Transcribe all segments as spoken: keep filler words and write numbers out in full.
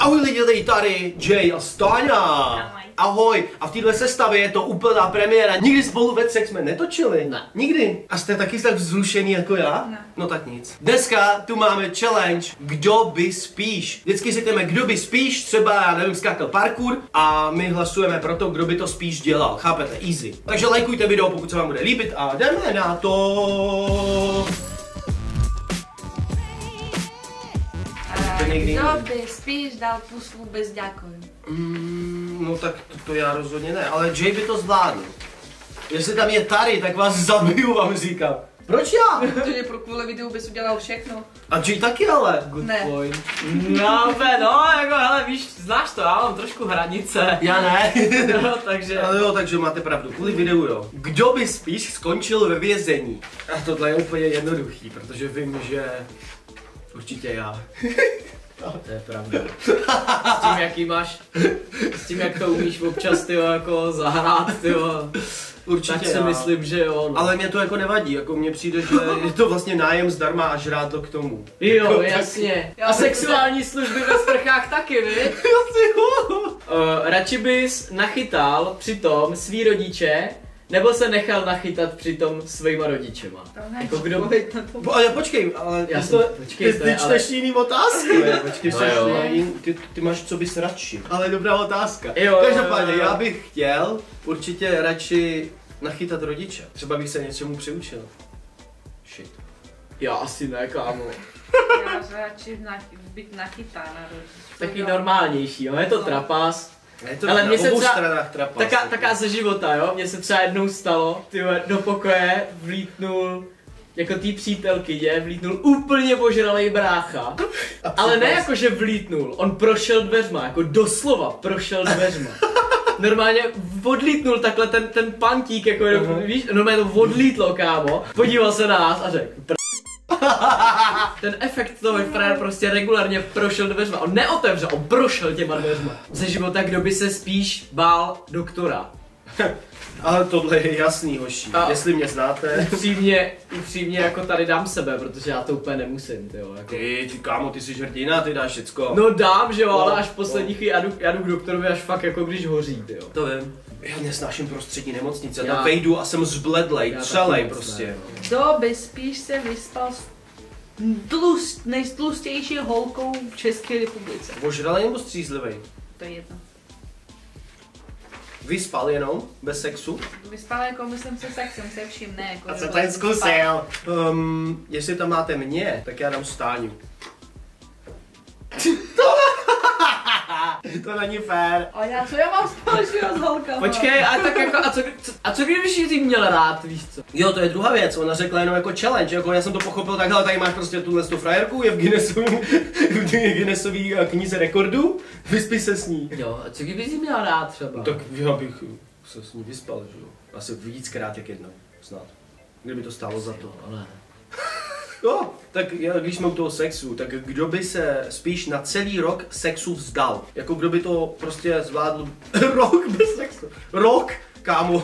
Ahoj lidi, tady tady Jay a Stáňa. Ahoj. Ahoj. A v téhle sestavě je to úplná premiéra. Nikdy spolu ve třech jsme netočili. Ne. Nikdy. A jste taky tak vzrušený jako já? Ne. No tak nic. Dneska tu máme challenge Kdo by spíš. Vždycky řekneme, kdo by spíš, třeba já nevím, skákal parkour a my hlasujeme pro to, kdo by to spíš dělal. Chápete? Easy. Takže lajkujte video, pokud se vám bude líbit a jdeme na to. Kdo by spíš dal puslu bez děkuji? Mm, no tak to, to já rozhodně ne, ale Jay by to zvládl. Jestli tam je tady, tak vás zabiju, vám říkám. Proč já? Protože pro kvůli videu bys udělal všechno. A Jay taky ale. Good ne. Point. No, no, jako hele, víš, znáš to, já mám trošku hranice. Já ne. No, takže. Ale jo, takže máte pravdu, kvůli videu jo. Kdo by spíš skončil ve vězení? A tohle je úplně jednoduchý, protože vím, že určitě já. No, to je pravda. S tím, jaký máš, s tím, jak to umíš občas, tyjo, jako zahrát, tyjo. Určitě tak si já myslím, že jo. No. Ale mě to jako nevadí, jako mně přijde, že je to vlastně nájem zdarma a žrát to k tomu. Jo, jako jasně. Tak. A sexuální služby ve sprchách taky, víš? uh, radši bys nachytal přitom svý rodiče, nebo se nechal nachytat přitom svýma rodičema? Jako kdo? Po, ale počkej, ale já to, počkej, ty, ty čteš ale jiný otázky. Ne, počkej, no jsi, ty, ty máš co bys radši. Ale dobrá otázka. Jo, každopádně, jo, jo. Já bych chtěl určitě radši nachytat rodiče. Třeba bych se něčemu přiučil. Shit. Já asi ne, kámo. Já radši být nachytána rodiče. Taky normálnější, jo, je to trapas. Je to ale na mě se obou stranách trapas. Taká, taká ze života, jo? Mně se třeba jednou stalo, tyhle, do pokoje vlítnul, jako tý přítelky, je, vlítnul úplně požralej brácha. Ale ne jako, že vlítnul, on prošel dveřma, jako doslova prošel dveřma. Normálně odlítnul takhle ten, ten pantík, jako, uh-huh. Víš, normálně to odlítlo, kámo. Podíval se na nás a řekl. Ten efekt toho frajer prostě regulárně prošel dveřma. On neotevřel, on prošel těma dveřma. Ze života, kdo by se spíš bál doktora? Ale tohle je jasný, hoši. A jestli mě znáte. Upřímně, upřímně jako tady dám sebe, protože já to úplně nemusím, tyjo. Jako. Ty, ty kámo, ty jsi hrdina, ty dáš všecko. No dám, že jo, no, ale až v poslední chvíli jdu, jdu k doktorovi až fakt jako když hoří, tyjo. To vím. Já nesnáším prostředí nemocnice, já tam vejdu a jsem zbledlej, celej prostě. Ne, no. Kdo by spíš se vyspal s tlust, nejtlustější holkou v České republice? Ožralej nebo střízlivej? To je jedno. Vyspal jenom? Bez sexu? Vyspal jako myslím se sexem, se vším, ne jako. A co tady zkusil? Um, jestli tam máte mě, tak já dám Stáňu. To není fér. A já co já mám společného s holkama? Počkej, a tak jako, a co, co, a co kdybyš jsi měl rád, víš co? Jo, to je druhá věc, ona řekla jenom jako challenge, jako já jsem to pochopil takhle, tady máš prostě tuhle tu frajerku, je v Guinnessový, v Guinnessový knize rekordů, vyspí se s ní. Jo, a co kdyby jsi měl rád třeba? No, tak já bych se s ní vyspal, že jo? Asi víckrát jak jednou, snad. Kdyby to stálo za to. Ale no, tak když jsme u toho sexu, tak kdo by se spíš na celý rok sexu vzdal? Jako kdo by to prostě zvládl rok bez sexu? Rok, kámo.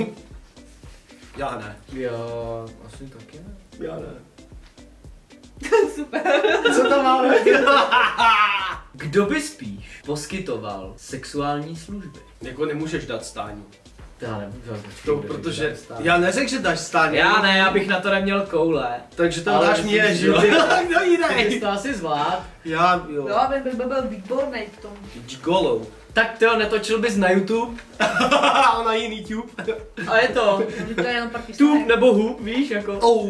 Já ne. Já asi taky ne. Já ne. Super. Co tam máme? Kdo by spíš poskytoval sexuální služby? Jako nemůžeš dát Stáňu. Já nemůžu, to, protože já neřekl, že dáš Stáňu. Já ne, já bych na to neměl koule. Takže to dáš mě, že jo? Kdo jiný? Ty to asi zvlád. Já jo. No, aby by byl výborný v tom. Golou. Tak ty jo, netočil bys na YouTube. A na jiný tube. A je to. To je jenom tube nebo hub, víš, jako. Oh.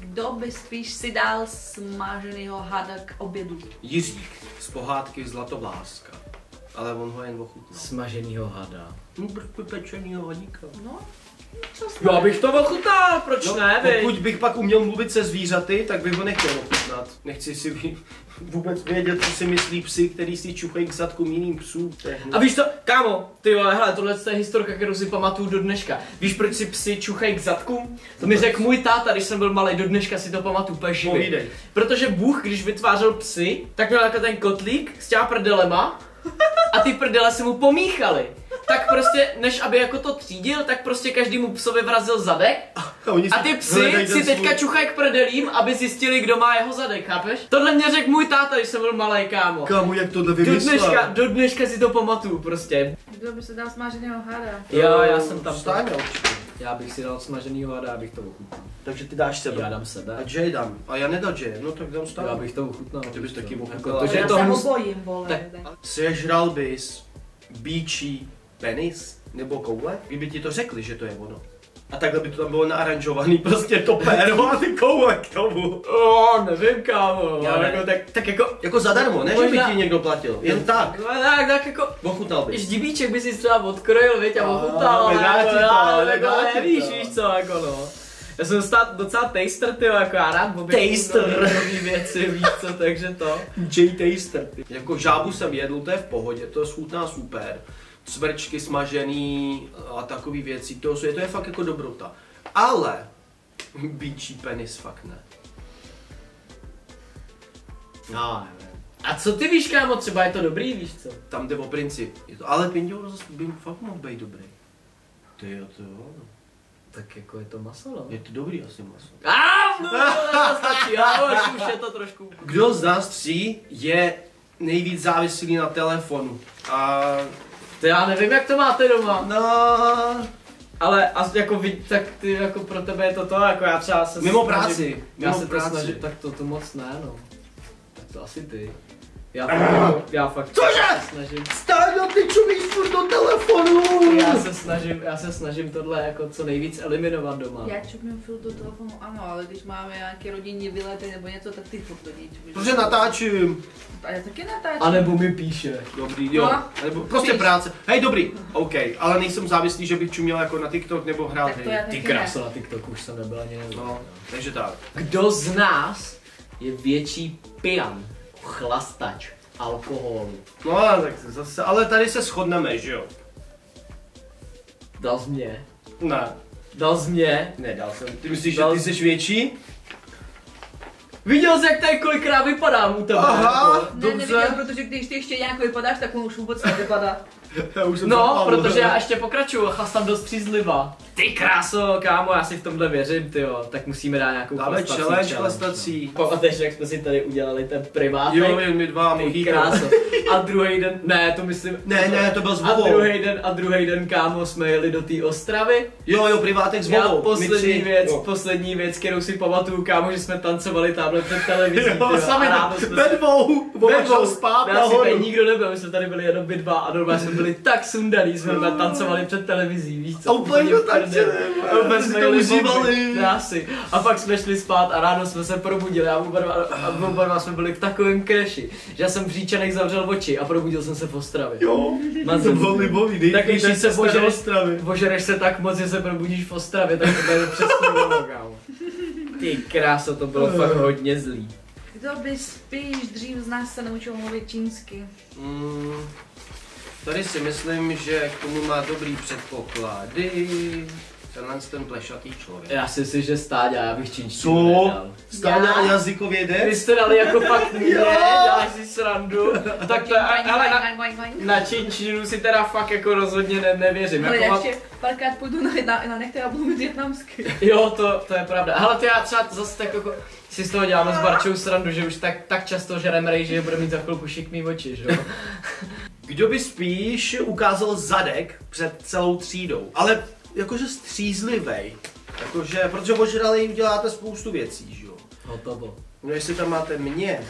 Kdo by spíš si dal smaženýho hada k obědu? Jiřík z pohádky Zlatovláska. Ale on ho jen ochutnal. Smaženýho hada. No, pečenýho hadíka. No, co smažený? Já bych to ochutnal, proč no, ne, vy? Pokud bych pak uměl mluvit se zvířaty, tak bych ho nechtěl ochutnat. Nechci si vůbec vědět, co si myslí psy, který si čuchají k zadkům jiným psů. A víš to, kámo, ty jo, hele, tohle je historka, kterou si pamatuju do dneška. Víš, proč si psy čuchají k zadkům? To mi řekl můj táta, když jsem byl malý, do dneška si to pamatuju, úplně živě. Protože Bůh, když vytvářel psy, tak měl jako ten kotlík s těma prdelema. A ty prdele se mu pomíchaly. tak prostě, než aby jako to třídil, tak prostě každému psovi vrazil zadek. A ty psy si teďka čuchají k prdelím, aby zjistili, kdo má jeho zadek, chápeš? Tohle mě řekl můj táta, když jsem byl malej, kámo. Kámo, jak tohle vymyslel? Do dneška, do dneška si to pamatuju prostě. Kdo by se dal smaženého hada? Jo, já jsem tam Stáňa. Já bych si dal smaženýho hada, abych to ochutnal. Takže ty dáš sebe. Já dám sebe. A Jay dám. A já nedal Jay, no tak dám Stáňu. Já bych to ochutnal. Ty bys taky ochutnal. Já se obojím, vole. Sežral bys bíčí penis nebo koule? Kdyby ti to řekli, že to je ono. A takhle by to tam bylo naaranžovaný, prostě to péro a ty koule k tomu. Oh, nevím, kámo. Já jako, tak, tak jako, jako zadarmo, ne, že by ti někdo platil, jen tak. No, tak, tak jako, ochutnal bys. Ždibíček by si třeba odkrojil, viď, a ochutnal, ale jako, jako nevíš, víš co, jako no. Já jsem stát docela taster, tyjo, jako já rád taster věci, víš co, takže to. Jay taster, ty. Jako žábu jsem jedl, to je v pohodě, to chutná super. Cvrčky smažený a takové věci, to, to je fakt jako dobrota. Ale bíčí penis fakt ne. No, nevím. A co ty víš, kámo, třeba je to dobrý, víš co? Tam jde o princip. Je to, ale pinděl by fakt mohl být dobrý. Ty jo, to jo. Tak jako je to maso, no? Je to dobrý asi maso. Aaaa, no, to stačí, jo, už je to trošku. Kdo z nás tří je nejvíc závislý na telefonu? A... To já nevím, jak to máte doma. No. Ale a, jako vidíš, tak ty jako pro tebe je to to, jako já třeba se mimo snažím, práci. Já mimo se práci. To snažím, tak to, to moc ne, no. Tak to asi ty. Já, to, já fakt cože? Snažím. Stáňo, ty čumíš furt do telefonu. Já se snažím, já se snažím tohle jako co nejvíc eliminovat doma. Já čumím furt do telefonu, ano, ale když máme nějaké rodinní vylety nebo něco, tak ty furt do něj čumíš. Protože natáčím. A já taky natáčím. A nebo mi píše. Dobrý, jo. No, nebo prostě píš. Práce. Hej, dobrý, OK, ale nejsem závislý, že bych čuměl jako na TikTok nebo hrát. Ty krása, na TikTok už jsem nebyla ani nevěděl. No, takže tak. Kdo z nás je větší pijan? Chlastač alkoholu. No tak zase, ale tady se shodneme, že jo? Dal jsi mě? Ne. Dal jsi mě? Ne, dal jsem. Ty myslíš, dal... že ty jsi větší? Viděl jsi, jak tady kolikrát vypadám u tebe? Aha, ne, neviděl, protože když ty ještě nějak vypadáš, tak on už vůbec nevypadá. No, protože já ještě pokračuju, chlastám dost přízliva. Ty kráso, kámo, já si v tomhle věřím, tyjo, tak musíme dát nějakou chlastací challenge. Chlastací. Pamatuješ, jak jsme si tady udělali ten primátek? Jo, my dva, ty kráso. A druhý den, ne, to myslím, ne, ne, to byl s Vovou. A druhý den, a druhý den, kámo, jsme jeli do té Ostravy. Jo, jo, primátek s Vovou. Já poslední věc, poslední věc, kterou si pamatuju, kámo, že jsme tancovali tamhle před televizí, tyjo, a ve dvou, ve dvou, spát nahoru. Asi nikdo nebyl, my jsme tady byli jenom by dva a normálně jsme byli tak sundaný, jsme mm. tancovali před televizí, víš co? A úplně to tančili, vůbec jsme to užívali. A pak jsme šli spát a ráno jsme se probudili a oba dva jsme byli v takovém kreši, že já jsem v Říčanech zavřel oči a probudil jsem se v Ostravě. Jo, Mazem. To bylo libový, tak když se ožereš, ožereš se tak moc, že se probudíš v Ostravě, tak to bude přesně. Ty kráso, to bylo fakt hodně zlý. Kdo by spíš dřív z nás se naučil mluvit čínsky? Mm. Tady si myslím, že k tomu má dobrý předpoklady tenhle ten plešatý člověk. Já si myslím, že Stáňa, já bych čínštinu nedal. Stáňa a jazykovědec? Vy jste dali jako fakt mě, děláš si srandu. Tak to, ale na, na čínštinu si teda fakt jako rozhodně ne, nevěřím. Ale jako ještě ma... párkrát půjdu na, na, na nech, já budu mít vietnamsky. Jo, to, to je pravda. Hele, to já třeba zase tak jako si z toho děláme s Barčou srandu, že už tak, tak často žerem rejži, že bude mít za chvilku šikmý oči, že jo? Kdo by spíš ukázal zadek před celou třídou, ale jakože střízlivej, jakože, protože ožralej uděláte spoustu věcí, že jo? Hotovo. No jestli tam máte mě,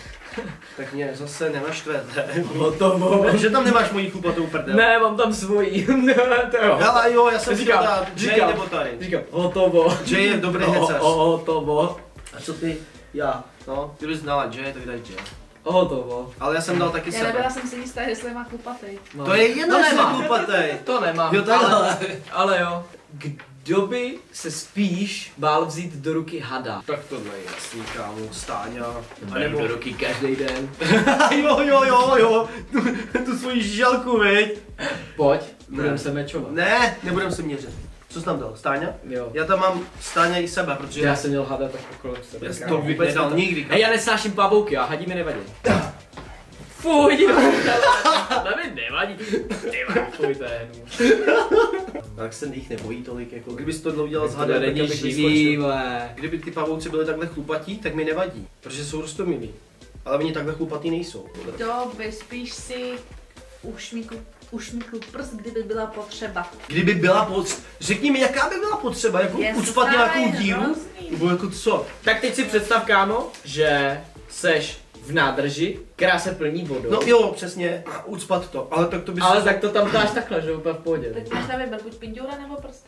tak mě zase nenaštvete. Hotovo. Že tam nemáš moji chlupatou prdel. Ne, mám tam svoji. Ale jo, já jsem říkal, říkal, říkal, nebo tady. Říkal, hotovo. Jay je dobrý hecař. Hotovo. A co ty? Já. No, ty bys znala Jay, tak daj Jay. Hotovo. Ale já jsem dal taky sebe. Já nebyla jsem si jistá, jestli má chlupatej. No. To je jedno, že má chlupatej. To nemám. Jo, ale, ale jo. Kdo by se spíš bál vzít do ruky hada? Tak tohle je jasný, kámo. Stáňa. A nebo do ruky každý den. jo, jo, jo, jo. Tu, tu svoji žalku, viď? Pojď, budeme se mečovat. Ne, nebudeme se měřit. Co jsi tam dal? Stáňa? Jo. Já tam mám Stáňa i sebe, protože... Já jsem měl hada tak okolo sebe. Já jsem to vůbec dal nikdy. Hej, já nesnáším pavouky, a hadí mi nevadí. Fuj, mi nevadí. mládí. Ty vákuj, to je tak se jich nebojí tolik, jako kdyby jsi tohle udělal s hadem, tak bych vyskočil. Kdyby ty pavouci byly takhle chlupatí, tak mi nevadí, protože jsou roztomilí. Ale oni takhle chlupatí nejsou. To by spíš si ušmíku, ušmíku prst, kdyby byla potřeba. Kdyby byla potřeba? Řekni mi, jaká by byla potřeba? Jako ucpat nějakou díru? Nebo jako co? Tak teď si představ, kámo, že seš v nádrži, která se plní vodou. No jo, přesně, a ucpat to, ale tak to bys... Ale tak to tam dáš takhle, že úplně v pohodě. Tak máš na vybrat buď pindura nebo prst?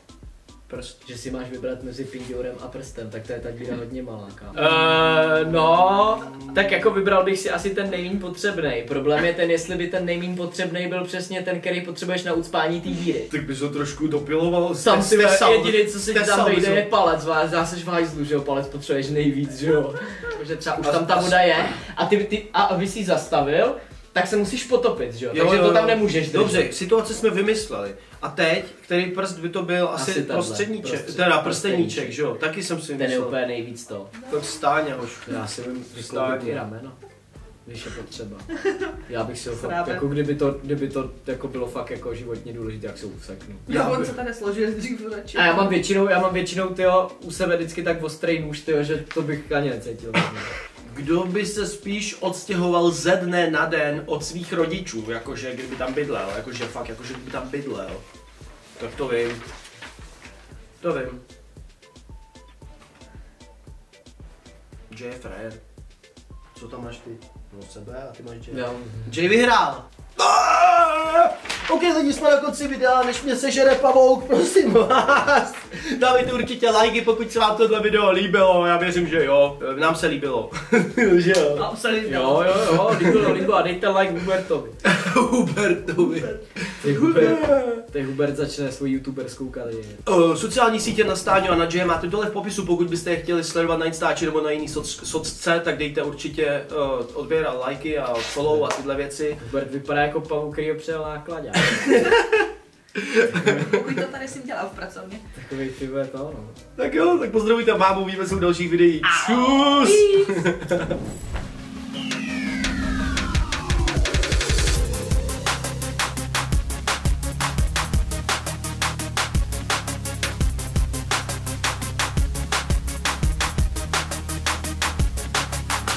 Prst. Že si máš vybrat mezi pindurem a prstem, tak to je ta díra hodně malá, kámo. Eee, no, tak jako vybral bych si asi ten nejméně potřebný. Problém je ten, jestli by ten nejméně potřebný byl přesně ten, který potřebuješ na ucpání té díry. Tak bys ho trošku dopiloval. Sam si jediný, co si tam dojde, je palec, já seš v hajzlu, že jo, palec potřebuješ nejvíc, že jo. Protože třeba už tam ta voda je a ty, ty a aby si ji zastavil, tak se musíš potopit, že jo? Jo, takže jo, to tam nemůžeš. Dobře, situaci jsme vymysleli. A teď, který prst by to byl? Asi, asi prostředníček, prostřed, teda prsteníček, že jo? Taky jsem si myslel. Ten je úplně nejvíc to. Tak Stáňa hošku. Já si vím, Stáňa i ramena, když je potřeba. Já bych si ho fakt, jako kdyby to, kdyby to jako bylo fakt jako životně důležité, jak se useknu. Já on se tady složil dřív radši. A já mám většinou, já mám většinou tyjo, u sebe vždycky tak ostrý nůž, tyjo, že to bych ani necítil. Kdo by se spíš odstěhoval ze dne na den od svých rodičů, jakože kdyby tam bydlel, jakože fakt, jakože kdyby tam bydlel. Tak to vím. To vím. Jay je frajer. Co tam máš ty? No sebe a ty máš Jay. No. Jay vyhrál! Ok, lidi, jsme na konci videa, než mě sežere pavouk, prosím vás. Dávejte určitě lajky, pokud se vám tohle video líbilo, já věřím, že jo. Nám se líbilo. Že jo? Nám se líbilo. Jo, jo, jo, líbilo, líbilo a dejte like Hubertovi. Hubertovi. Teď Hubert, Hubert začne svou youtuberskou kariéru. Uh, sociální sítě na Stáňu a na Jay máte dole v popisu, pokud byste je chtěli sledovat na Instači nebo na jiný soc, socce, tak dejte určitě uh, odběr a lajky a follow a tyhle věci. Hubert vypadá jako pavouk, který ho přelákla. Pokud to tady jsem dělal v pracovně. Takovej ty bude to, no. Tak jo, tak pozdravujte mámu, víme se u dalších videí. Čus!